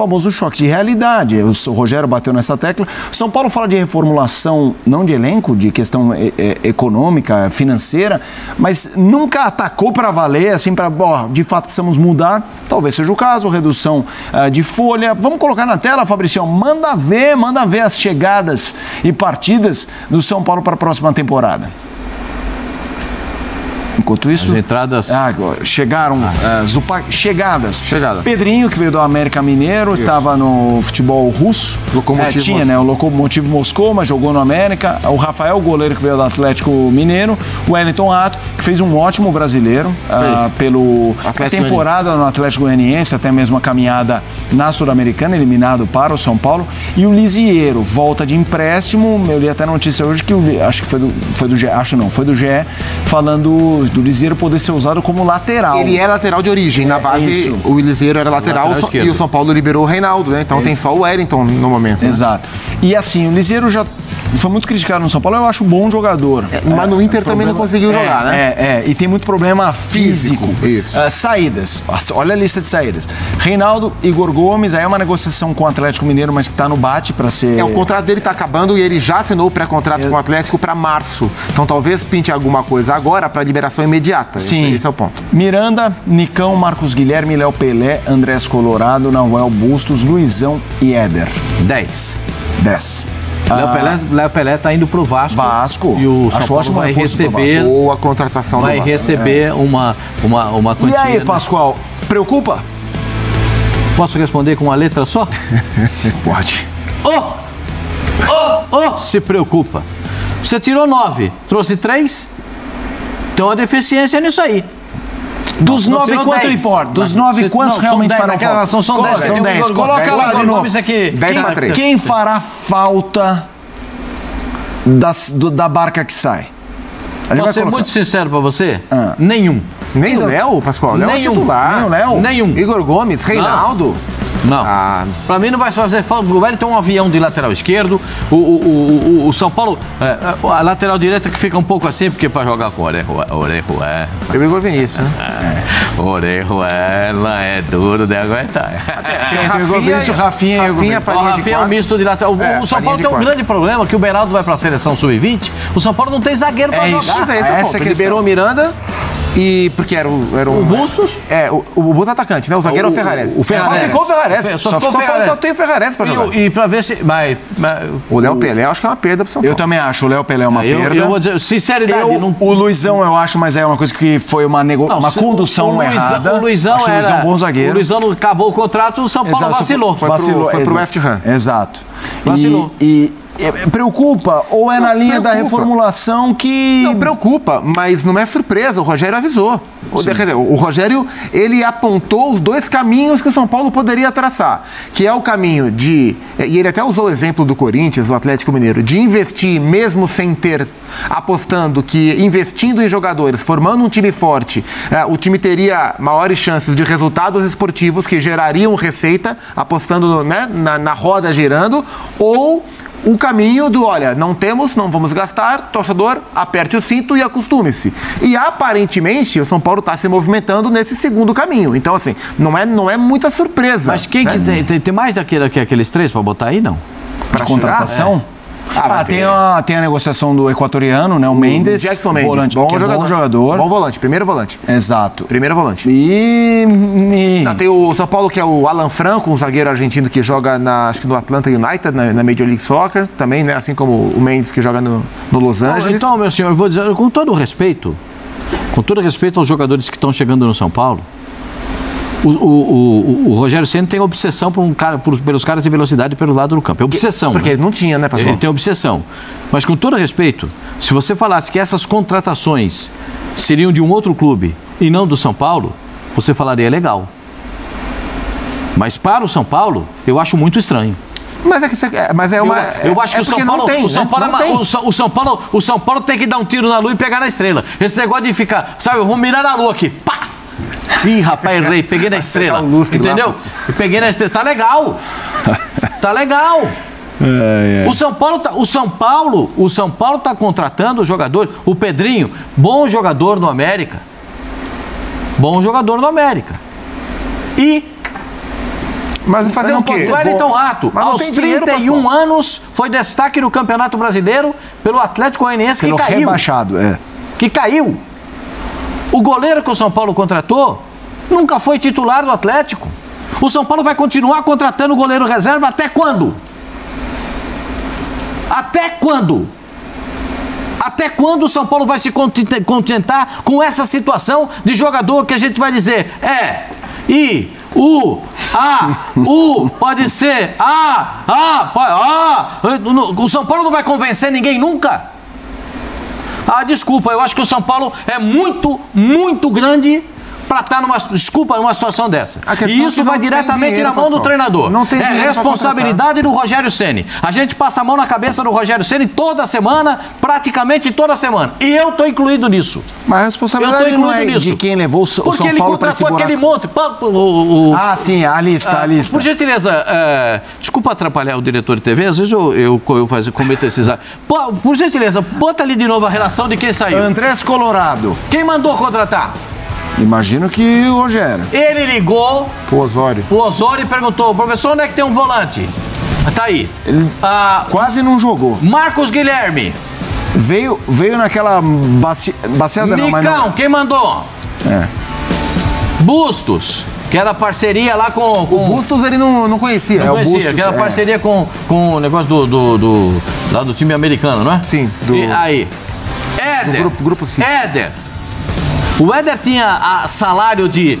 famoso choque de realidade. O Rogério bateu nessa tecla. São Paulo fala de reformulação, não de elenco, de questão econômica, financeira, mas nunca atacou para valer, assim, para, ó, de fato precisamos mudar. Talvez seja o caso, redução de folha. Vamos colocar na tela, Fabrício, manda ver as chegadas e partidas do São Paulo para a próxima temporada. Enquanto isso... As entradas... Ah, chegaram... Ah. Chegadas. Chegadas. Pedrinho, que veio do América Mineiro, isso. Estava no futebol russo. Locomotivo tinha, Moscou. Né? O Locomotivo Moscou, mas jogou no América. O Rafael, goleiro, que veio do Atlético Mineiro. O Wellington Rato, que fez um ótimo brasileiro. Pelo Atlético, a temporada no Atlético Goianiense, até mesmo a caminhada na Sul-Americana, eliminado para o São Paulo. E o Liziero, volta de empréstimo. Eu li até a notícia hoje, que acho que foi do GE, falando... do Liziero poder ser usado como lateral. Ele é lateral de origem. Na base, isso. O Liziero era lateral e o São Paulo liberou o Reinaldo, né? Então isso. Tem só o Wellington no momento. Né? Exato. E assim, o Liziero já foi muito criticado no São Paulo, eu acho um bom jogador. Mas no Inter também não conseguiu jogar, né? E tem muito problema físico. Isso. Saídas. Olha a lista de saídas. Reinaldo, Igor Gomes, aí é uma negociação com o Atlético Mineiro, mas que tá no bate para ser... O contrato dele tá acabando e ele já assinou o pré-contrato com o Atlético para março. Então talvez pinte alguma coisa agora para liberação imediata. Sim. Esse é o ponto. Miranda, Nicão, Marcos Guilherme, Léo Pelé, Andrés Colorado, Nahuel Bustos, Luizão e Éder. 10. Léo Pelé tá indo pro Vasco. E o São Paulo vai receber ou a contratação vai do Vasco. Receber uma quantia. E aí, Pascoal, preocupa? Posso responder com uma letra só? Pode. Se preocupa. Você tirou 9, trouxe 3. Então a deficiência é nisso aí. Dos 9, quanto importa? Dos 9, quantos realmente farão falta? São 10. Coloca lá de novo. 10-3. Quem fará falta da barca que sai? Vou ser muito sincero pra você. Nenhum. Nem o Léo, Pascoal? Léo é titular. Nenhum. Igor Gomes, Reinaldo? Não. Pra mim não vai fazer falta. O Wellington tem um avião de lateral esquerdo. O São Paulo, a lateral direita que fica um pouco assim, porque pra jogar com o Orejuela. Eu Igor Vinícius, né? Orejuela é duro de aguentar. Tem o Igor Vinícius, Rafinha. O Rafinha é um misto de lateral. O São Paulo tem um grande problema, que o Beraldo vai pra seleção sub-20. O São Paulo não tem zagueiro pra jogar. Essa que liberou o Miranda. E porque era o Bustos? O Bustos atacante, né? O zagueiro é o Ferrares. O Ferrares. Só ficou o Ferrares. Só tem o Ferrares pra jogar. E pra ver se... O Léo Pelé, eu acho que é uma perda pro São Paulo. Eu também acho. O Léo Pelé é uma perda. Eu vou dizer, sinceridade... O Luizão, eu acho, mas é uma coisa que foi uma condução errada. O Luizão era... O Luizão é bom zagueiro. O Luizão acabou o contrato, o São Paulo vacilou. Foi pro West Ham. Exato. Vacilou. Preocupa? Ou é na linha da reformulação que... Não, preocupa, mas não é surpresa, o Rogério avisou. Quer dizer, o Rogério, ele apontou os dois caminhos que o São Paulo poderia traçar, que é o caminho de... E ele até usou o exemplo do Corinthians, do Atlético Mineiro, de investir mesmo sem ter, apostando que investindo em jogadores, formando um time forte, o time teria maiores chances de resultados esportivos que gerariam receita, apostando, né, na roda girando, ou... O caminho do, olha, não temos, não vamos gastar, torcedor, aperte o cinto e acostume-se. E, aparentemente, o São Paulo está se movimentando nesse segundo caminho. Então, assim, não é muita surpresa. Mas quem, né? Que tem mais daqueles três para botar aí, não? Para contratação? Tem a negociação do equatoriano, né? O Mendes, volante, bom jogador. Bom volante, primeiro volante. Exato. Primeiro volante. Tem o São Paulo, que é o Alan Franco, um zagueiro argentino que joga acho que no Atlanta United, na Major League Soccer, também, né? Assim como o Mendes, que joga no Los Angeles. Então, meu senhor, eu vou dizer, com todo respeito aos jogadores que estão chegando no São Paulo, o Rogério Ceni tem obsessão pelos caras de velocidade pelo lado do campo. É obsessão. Porque ele não tinha, né, Pascoal? Ele tem obsessão. Mas com todo respeito, se você falasse que essas contratações seriam de um outro clube e não do São Paulo, você falaria legal. Mas para o São Paulo, eu acho muito estranho. Mas é uma... Eu acho que o São Paulo... O São Paulo tem que dar um tiro na lua e pegar na estrela. Esse negócio de ficar... Sabe, eu vou mirar na lua aqui. Pá! Ih, rapaz, errei, peguei na estrela, entendeu? Peguei na estrela, tá legal. O São Paulo tá contratando jogadores. O Pedrinho, bom jogador no América. E Mas fazer o quê? O Elton Rato, aos 31 anos, foi destaque no Campeonato Brasileiro pelo Atlético Goianiense, que caiu. Rebaixado, é. Que caiu. O goleiro que o São Paulo contratou nunca foi titular do Atlético. O São Paulo vai continuar contratando goleiro reserva até quando? Até quando? Até quando o São Paulo vai se contentar com essa situação de jogador que a gente vai dizer o São Paulo não vai convencer ninguém nunca? Ah, desculpa, eu acho que o São Paulo é muito grande para estar numa, numa situação dessa. E isso vai diretamente na mão do treinador. É responsabilidade do Rogério Ceni. A gente passa a mão na cabeça do Rogério Ceni toda semana, praticamente toda semana. E eu estou incluído nisso. Mas a responsabilidade não é de quem levou o São Paulo para esse buraco. Porque ele contratou aquele monte. Ah, sim, a lista, a lista. Por gentileza, desculpa atrapalhar o diretor de TV, às vezes eu cometo esses... Por gentileza, bota ali de novo a relação de quem saiu. Andrés Colorado. Quem mandou contratar? Imagino que o Rogério. Ele ligou pro Osório. O Osório perguntou, professor, onde é que tem um volante? Tá aí. Ele quase não jogou. Marcos Guilherme. Veio naquela baseada. Nicão, quem mandou? É. Bustos, que era parceria lá com... O Bustos ele não conhecia. Não conhecia, Bustos, que era parceria com o negócio lá do time americano, não é? Sim. Éder. Grupo C. Éder. O Éder tinha salário de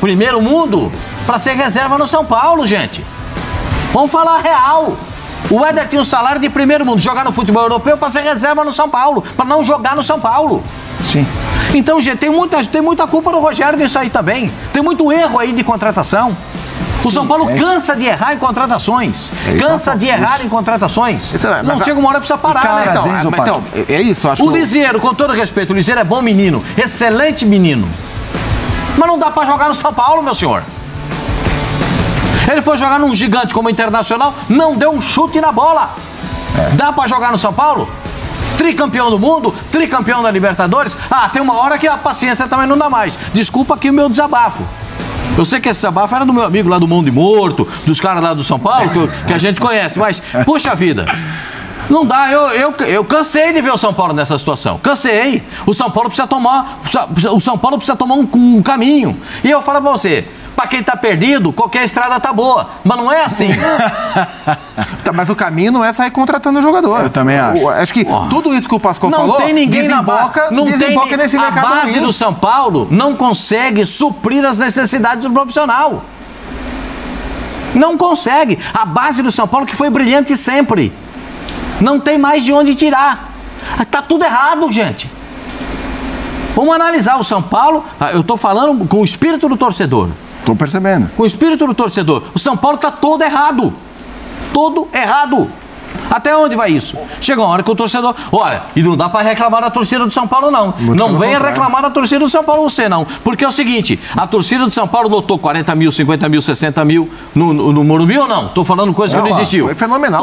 primeiro mundo para ser reserva no São Paulo, gente. Vamos falar real. O Éder tinha um salário de primeiro mundo, jogar no futebol europeu para ser reserva no São Paulo, para não jogar no São Paulo. Sim. Então, gente, tem muita culpa do Rogério nisso aí também. Tem muito erro aí de contratação. O São Paulo cansa de errar em contratações. Não chega uma hora que precisa parar, né? O Liziero, com todo respeito, o Liziero é bom menino, excelente menino. Mas não dá pra jogar no São Paulo, meu senhor. Ele foi jogar num gigante como o Internacional, não deu um chute na bola. Dá pra jogar no São Paulo? Tricampeão do mundo, tricampeão da Libertadores. Ah, tem uma hora que a paciência também não dá mais. Desculpa aqui o meu desabafo. Eu sei que esse desabafo era do meu amigo lá do Mundo Morto, dos caras lá do São Paulo, que a gente conhece, mas, poxa vida, não dá, eu cansei de ver o São Paulo nessa situação, cansei. O São Paulo precisa tomar um caminho. E eu falo pra você, pra quem tá perdido, qualquer estrada tá boa, mas não é assim. Mas o caminho não é sair contratando o jogador. Eu também acho. Acho que tudo isso que o Pascoal falou, tem ninguém desemboca nesse mercado. A base do São Paulo não consegue suprir as necessidades do profissional. Não consegue. A base do São Paulo, que foi brilhante sempre, não tem mais de onde tirar. Tá tudo errado, gente. Vamos analisar o São Paulo. Eu tô falando com o espírito do torcedor. Estou percebendo. Com o espírito do torcedor. O São Paulo está todo errado. Todo errado. Até onde vai isso? Chega uma hora que o torcedor... Olha, e não dá para reclamar da torcida do São Paulo, não. Não venha reclamar da torcida do São Paulo você, não. Porque é o seguinte, a torcida do São Paulo lotou 40 mil, 50 mil, 60 mil no Morumbi ou não? Estou falando coisa que não existiu. Foi fenomenal.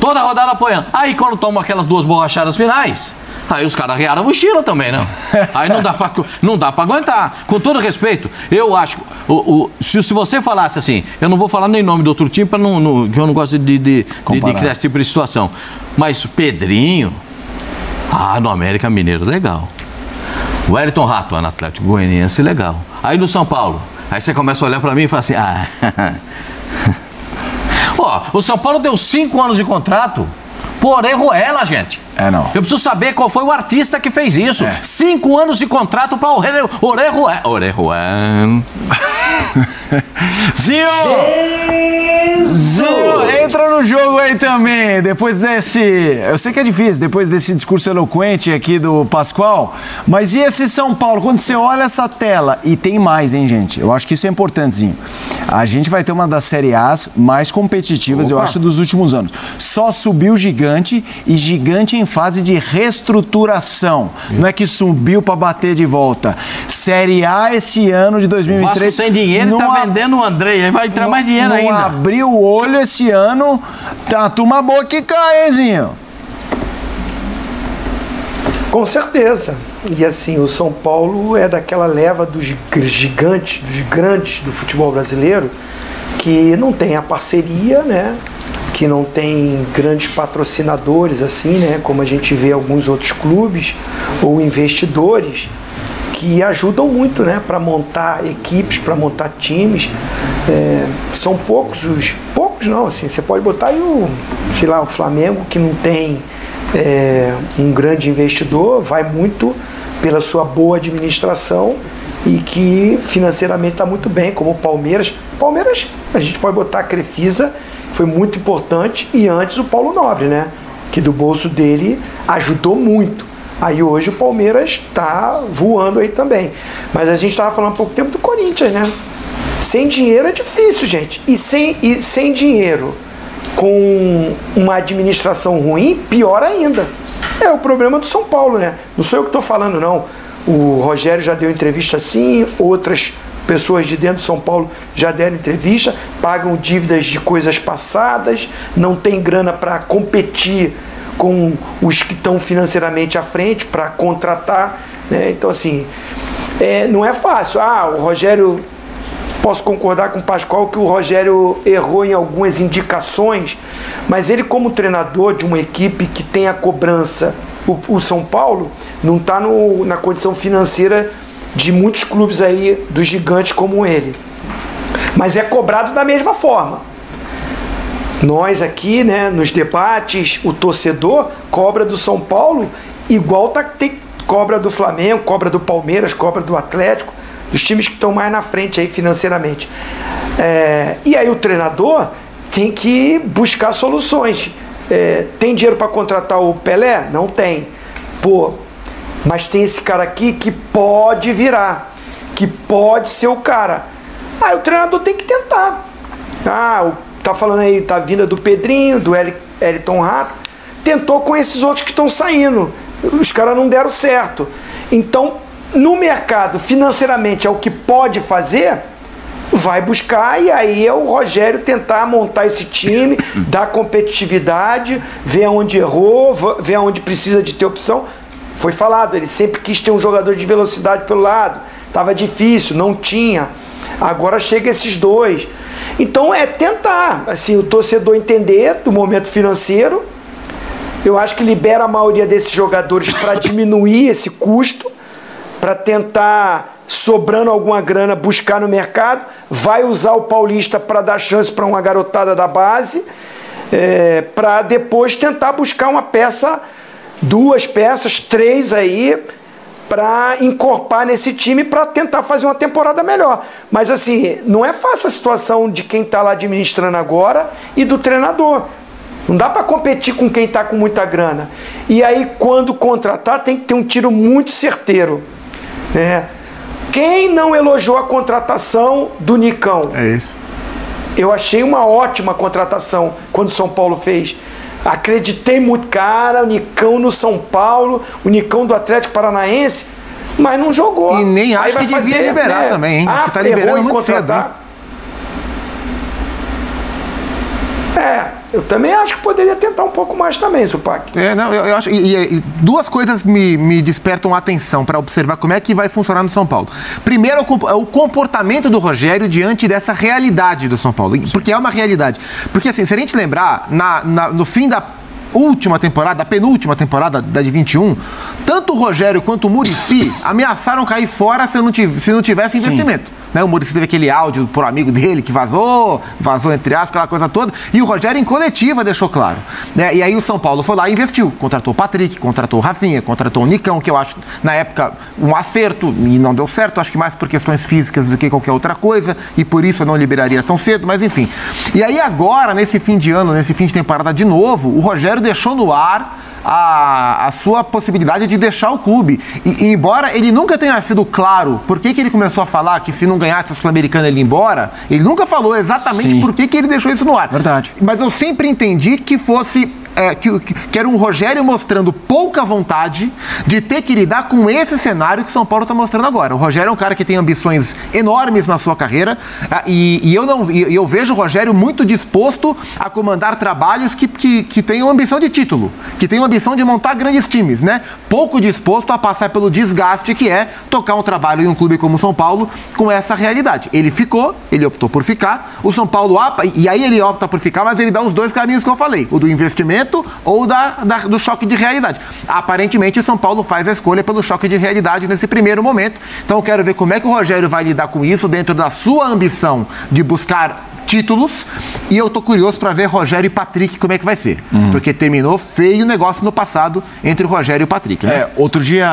Toda rodada apoiando. Aí quando toma aquelas duas borrachadas finais, aí os caras rearam a mochila também, não. Aí não dá pra aguentar. Com todo respeito, eu acho... Se você falasse assim, eu não vou falar nem nome do outro time, pra que eu não gosto de criar esse tipo de situação. Mas o Pedrinho... Ah, no América Mineiro, legal. O Wellington Rato, no Atlético Goianiense, legal. Aí no São Paulo, aí você começa a olhar pra mim e fala assim... O São Paulo deu 5 anos de contrato por erroela, gente. Não. Eu preciso saber qual foi o artista que fez isso. 5 anos de contrato para o Orejuela. Orejuela. Zinho! Entra no jogo aí também. Depois desse... Eu sei que é difícil, depois desse discurso eloquente aqui do Pascoal. Mas e esse São Paulo? Quando você olha essa tela... E tem mais, hein, gente? Eu acho que isso é importante, Zinho. A gente vai ter uma das Série A's mais competitivas, eu acho, dos últimos anos. Só subiu gigante e gigante em fase de reestruturação. Não é que subiu para bater de volta. Série A esse ano de 2023... O Vasco sem dinheiro e tá vendendo o Andrei. Aí vai entrar mais dinheiro ainda. Não abriu o olho esse ano. Tá uma turma boa que cai, hein, Zinho? Com certeza. E assim, o São Paulo é daquela leva dos gigantes, dos grandes do futebol brasileiro, que não tem a parceria, né? Que não tem grandes patrocinadores, assim, né? Como a gente vê alguns outros clubes ou investidores que ajudam muito, né? Para montar equipes, para montar times. É, são poucos os... Poucos não, assim, você pode botar aí o, sei lá, o Flamengo, que não tem um grande investidor, vai muito pela sua boa administração e que financeiramente está muito bem, como o Palmeiras. Palmeiras, a gente pode botar a Crefisa, foi muito importante, e antes o Paulo Nobre, né? Que do bolso dele ajudou muito. Aí hoje o Palmeiras está voando aí também. Mas a gente estava falando há pouco tempo do Corinthians, né? Sem dinheiro é difícil, gente. E sem dinheiro, com uma administração ruim, pior ainda. É o problema do São Paulo, né? Não sou eu que estou falando, não. O Rogério já deu entrevista assim, outras pessoas de dentro de São Paulo já deram entrevista, pagam dívidas de coisas passadas, não tem grana para competir com os que estão financeiramente à frente, para contratar, né? Então, assim, não é fácil. Ah, o Rogério... Posso concordar com o Pascoal que o Rogério errou em algumas indicações, mas ele, como treinador de uma equipe que tem a cobrança, o São Paulo não está na condição financeira de muitos clubes aí, dos gigantes como ele. Mas é cobrado da mesma forma. Nós aqui, né, nos debates, o torcedor cobra do São Paulo igual cobra do Flamengo, cobra do Palmeiras, cobra do Atlético, dos times que estão mais na frente aí financeiramente. E aí o treinador tem que buscar soluções. Tem dinheiro para contratar o Pelé? Não tem. Pô, mas tem esse cara aqui que pode virar, que pode ser o cara. Aí o treinador tem que tentar. Ah, tá falando aí, tá vinda do Pedrinho, do Elton Rato. Tentou com esses outros que estão saindo. Os caras não deram certo. Então, no mercado, financeiramente, é o que pode fazer, vai buscar, e aí é o Rogério tentar montar esse time, dar competitividade, ver onde errou, ver onde precisa de ter opção. Foi falado, ele sempre quis ter um jogador de velocidade pelo lado, estava difícil, não tinha. Agora chega esses dois. Então é tentar, assim, o torcedor entender do momento financeiro. Eu acho que libera a maioria desses jogadores para diminuir esse custo, para tentar, sobrando alguma grana, buscar no mercado. Vai usar o paulista para dar chance para uma garotada da base, para depois tentar buscar uma peça, duas peças, três aí, para encorpar nesse time, para tentar fazer uma temporada melhor. Mas assim, não é fácil a situação de quem está lá administrando agora e do treinador. Não dá para competir com quem está com muita grana. E aí, quando contratar, tem que ter um tiro muito certeiro. Quem não elogiou a contratação do Nicão? É isso. Eu achei uma ótima contratação quando o São Paulo fez. Acreditei muito, cara, o Nicão no São Paulo, o Nicão do Atlético Paranaense, mas não jogou. E nem acho que devia liberar, né, também, hein? Acho que tá liberando muito cedo, hein? Eu também acho que poderia tentar um pouco mais também, Zupac. Eu acho. E duas coisas me despertam a atenção para observar como é que vai funcionar no São Paulo. Primeiro, o comportamento do Rogério diante dessa realidade do São Paulo. Porque é uma realidade. Porque, assim, se a gente lembrar, no fim da última temporada, a penúltima temporada da de 21, tanto o Rogério quanto o Muricy ameaçaram cair fora se não tivesse investimento. Né? O Muricy teve aquele áudio por amigo dele que vazou entre aspas, aquela coisa toda, e o Rogério em coletiva deixou claro. Né? E aí o São Paulo foi lá e investiu, contratou o Patrick, contratou o Rafinha, contratou o Nicão, que eu acho, na época, um acerto, e não deu certo, acho que mais por questões físicas do que qualquer outra coisa, e por isso eu não liberaria tão cedo, mas enfim. E aí agora, nesse fim de ano, nesse fim de temporada de novo, o Rogério deixou no ar a sua possibilidade de deixar o clube. E embora ele nunca tenha sido claro por que ele começou a falar que se não ganhasse a Sul-Americana ele ia embora, ele nunca falou exatamente por que ele deixou isso no ar. Verdade. Mas eu sempre entendi que fosse que era um Rogério mostrando pouca vontade de ter que lidar com esse cenário que o São Paulo está mostrando agora. O Rogério é um cara que tem ambições enormes na sua carreira e eu vejo o Rogério muito disposto a comandar trabalhos que tenham ambição de título, que tenham ambição de montar grandes times, né? Pouco disposto a passar pelo desgaste que é tocar um trabalho em um clube como o São Paulo com essa realidade. Ele ficou, ele optou por ficar, o São Paulo, e aí ele opta por ficar, mas ele dá os dois caminhos que eu falei, o do investimento ou do choque de realidade. Aparentemente o São Paulo faz a escolha pelo choque de realidade nesse primeiro momento, então eu quero ver como é que o Rogério vai lidar com isso dentro da sua ambição de buscar títulos, e eu tô curioso para ver Rogério e Patrick como é que vai ser, porque terminou feio o negócio no passado entre o Rogério e o Patrick, né? Outro dia